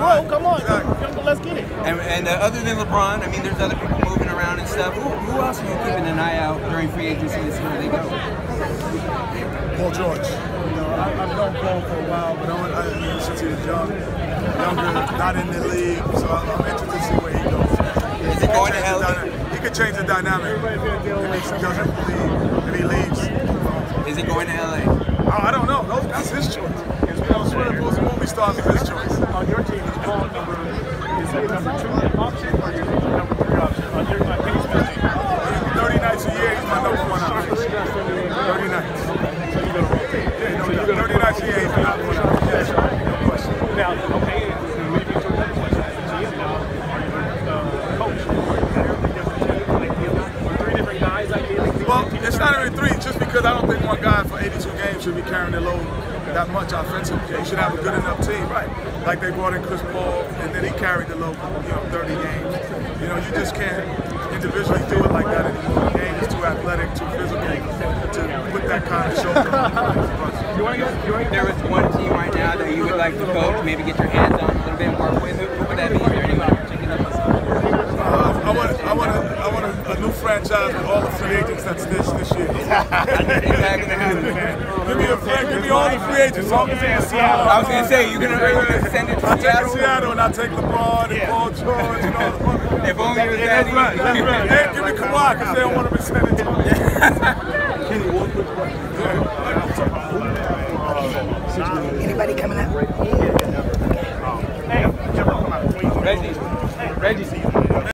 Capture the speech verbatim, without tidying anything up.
road. Come on, exactly. Let's get it. And, and uh, other than LeBron, I mean, there's other people moving around and stuff. Who, who else are you keeping an eye out during free agency to see where they go? Paul George. You know, I, I've known Paul for a while, but I, I, I mean, since he was young, younger, not in the league, so I'm, I'm interested to see where he goes. Is he, he going to L A? He could change the dynamic if he doesn't leave, if he leaves. Is he going to L A? I, I don't know. No, that's his choice. Stars is his choice. On your team, is Paul number is that number two option or is that number three option? On your my team's team. Thirty nights a year, he's my number one option. Thirty nights. So you gotta rotate. Yeah, no, so you thirty nights a year, he's my number one option. Yes, no question. Now, okay, maybe two other questions. Now, are you the coach? Are you entirely different team? Like the other three different guys ideally? Well, it's not even three, just because I don't think one guy for eighty-two games should be carrying the load that much offensively. You should have a good enough team, right? Like they brought in Chris Paul, and then he carried the load, you know, thirty games. You know, you just can't individually do it like that anymore. The game is too athletic, too physical to put that kind of show. You want to get, you want to get there is one team right now that you would like to coach, maybe get your hands on a little bit and work with. Who would that be? Is there anyone checking up? Uh, I want, I want, a, I want a, a new franchise with all the free agents that's this this year. Give me a friend, give me all the free agents. All the Seattle. I was gonna say you're gonna, you're gonna send it to Seattle. I take Seattle and I take LeBron and Paul George and all. The if only it was that easy. Right, that's right. Hey, give me Kawhi because they don't want to be sent it. Kenny, one quick question. Anybody coming up?